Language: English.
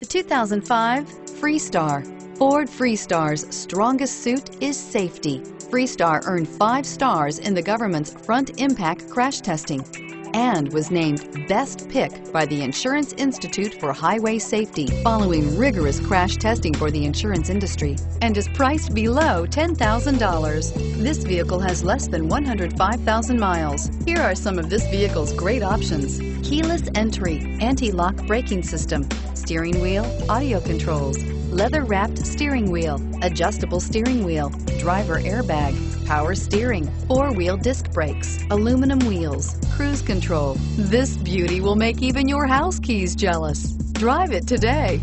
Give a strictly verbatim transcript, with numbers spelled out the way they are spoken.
The two thousand five Freestar. Ford Freestar's strongest suit is safety. Freestar earned five stars in the government's Front Impact crash testing and was named Best Pick by the Insurance Institute for Highway Safety following rigorous crash testing for the insurance industry, and is priced below ten thousand dollars. This vehicle has less than one hundred five thousand miles. Here are some of this vehicle's great options: keyless entry, anti-lock braking system, steering wheel audio controls, leather-wrapped steering wheel, adjustable steering wheel, driver airbag, power steering, four-wheel disc brakes, aluminum wheels, cruise control. This beauty will make even your house keys jealous. Drive it today.